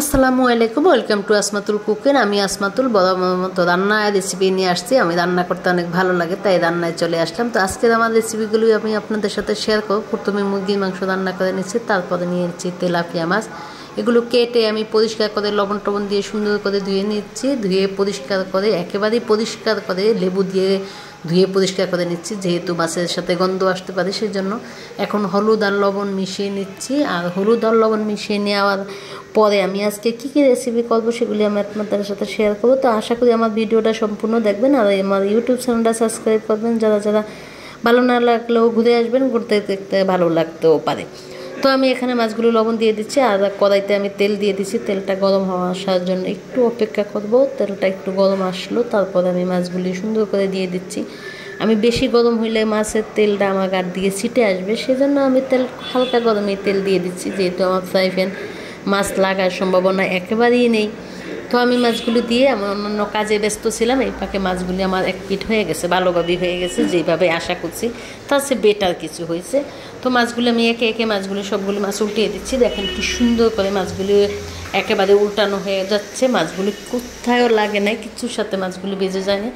আসসালামু আলাইকুম, welcome to আসমাতুল cooking. আমি আসমাতুল। বরাবরের মতো রান্না রেসিপি নিয়ে আসছি। আমি রান্না করতে অনেক ভালো লাগে, তাই রান্নায় চলে আসলাম। তো আজকের আমার রেসিপিগুলো আমি আপনাদের সাথে শেয়ার করব। প্রথমে মুরগির মাংস রান্না করে নিচ্ছি, তারপরে নিয়েছি তেলাপিয়া মাছ। এগুলো কেটে আমি পরিষ্কার করে লবণ টবণ দিয়ে সুন্দর করে ধুয়ে নিচ্ছি। ধুয়ে পরিষ্কার করে, একেবারেই পরিষ্কার করে লেবু দিয়ে ধুয়ে পরিষ্কার করে নিচ্ছি, যেহেতু মাছের সাথে গন্ধ আসতে পারে সেজন্য। এখন হলুদ আর লবণ মিশিয়ে নিচ্ছি। আর হলুদ আর লবণ মিশিয়ে নেওয়ার পরে আমি আজকে কী কী রেসিপি করবো সেগুলি আমি আপনাদের সাথে শেয়ার করবো। তো আশা করি আমার ভিডিওটা সম্পূর্ণ দেখবেন, আর আমার ইউটিউব চ্যানেলটা সাবস্ক্রাইব করবেন। যারা যারা ভালো না লাগলেও ঘুরে আসবেন, ঘুরতে দেখতে ভালো লাগতেও পারে। তো আমি এখানে মাছগুলো লবণ দিয়ে দিচ্ছি, আর কড়াইতে আমি তেল দিয়ে দিচ্ছি। তেলটা গরম হওয়া আসার জন্য একটু অপেক্ষা করব। তেলটা একটু গরম আসলো, তারপর আমি মাছগুলি সুন্দর করে দিয়ে দিচ্ছি। আমি বেশি গরম হইলে মাছের তেলটা আমার গাড় দিয়ে ছিটে আসবে, সেজন্য আমি তেল হালকা গরমে তেল দিয়ে দিচ্ছি। যেহেতু আমার ফ্রাই প্যান, মাছ লাগার সম্ভাবনা একেবারেই নেই। তো আমি মাছগুলো দিয়ে আমার অন্যান্য কাজে ব্যস্ত ছিলাম, এই ফাঁকে মাছগুলি আমার এক পিঠ হয়ে গেছে, ভালোভাবেই হয়ে গেছে, যেইভাবে আশা করছি তার চেয়ে বেটার কিছু হয়েছে। তো মাছগুলো আমি একে একে সবগুলো মাছ উল্টিয়ে দিচ্ছি। দেখেন কি সুন্দর করে মাছগুলি একেবারে উল্টানো হয়ে যাচ্ছে, মাছগুলি কোথায়ও লাগে না, কিছুর সাথে মাছগুলি বেজে যায় না।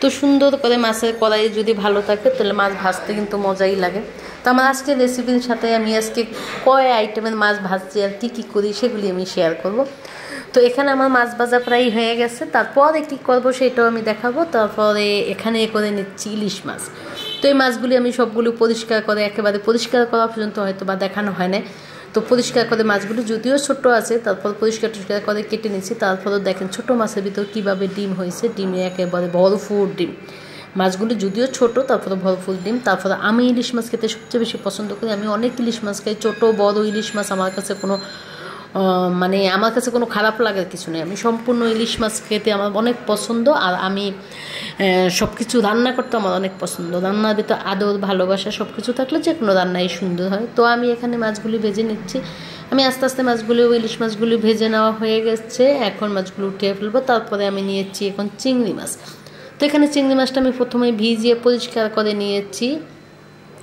তো সুন্দর করে মাছের কড়াই যদি ভালো থাকে তাহলে মাছ ভাজতে কিন্তু মজাই লাগে। তো আমার আজকে রেসিপির সাথে আমি আজকে কয় আইটেমের মাছ ভাজছি আর কী কী করি সেগুলি আমি শেয়ার করব। তো এখানে আমার মাছ ভাজা প্রায় হয়ে গেছে, তারপরে কী করবো সেটাও আমি দেখাবো। তারপরে এখানে করে নিচ্ছি ইলিশ মাছ। তো এই মাছগুলি আমি সবগুলো পরিষ্কার করে, একেবারে পরিষ্কার করা পর্যন্ত হয়তো বা দেখানো হয় না। তো পরিষ্কার করে মাছগুলো যদিও ছোটো আছে, তারপর পরিষ্কার টরিষ্কার করে কেটে নিচ্ছি। তারপরেও দেখেন ছোটো মাছের ভিতর কীভাবে ডিম হয়েছে, ডিমে একেবারে ভরপুর ডিম। মাছগুলো যদিও ছোটো, তারপরে ভরপুর ডিম। তারপরে আমি ইলিশ মাছ খেতে সবচেয়ে বেশি পছন্দ করি। আমি অনেক ইলিশ মাছ খাই, ছোটো বড় ইলিশ মাছ আমার কাছে কোনো আমার কাছে কোনো খারাপ লাগার কিছু নেই। আমি সম্পূর্ণ ইলিশ মাছ খেতে আমার অনেক পছন্দ, আর আমি সব কিছু রান্না করতে আমার অনেক পছন্দ। রান্নার ভিতরে আদর, ভালোবাসা সব কিছু থাকলে যে কোনো রান্নাই সুন্দর হয়। তো আমি এখানে মাছগুলি ভেজে নিচ্ছি। আমি আস্তে আস্তে ইলিশ মাছগুলি ভেজে নেওয়া হয়ে গেছে। এখন মাছগুলো উঠিয়ে ফেলবো। তারপরে আমি নিয়েছি এখন চিংড়ি মাছ। তো এখানে চিংড়ি মাছটা আমি প্রথমে ভিজিয়ে পরিষ্কার করে নিয়েছি।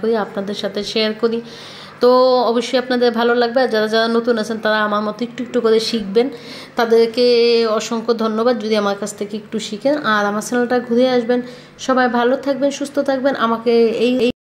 করি, আপনাদের সাথে শেয়ার করি। তো অবশ্যই আপনাদের ভালো লাগবে। আর যারা যারা নতুন আছেন তারা আমার মতো একটু একটু করে শিখবেন, তাদেরকে অসংখ্য ধন্যবাদ যদি আমার কাছ থেকে একটু শিখেন। আর আমার চ্যানেলটা ঘুরে আসবেন। সবাই ভালো থাকবেন, সুস্থ থাকবেন। আমাকে এই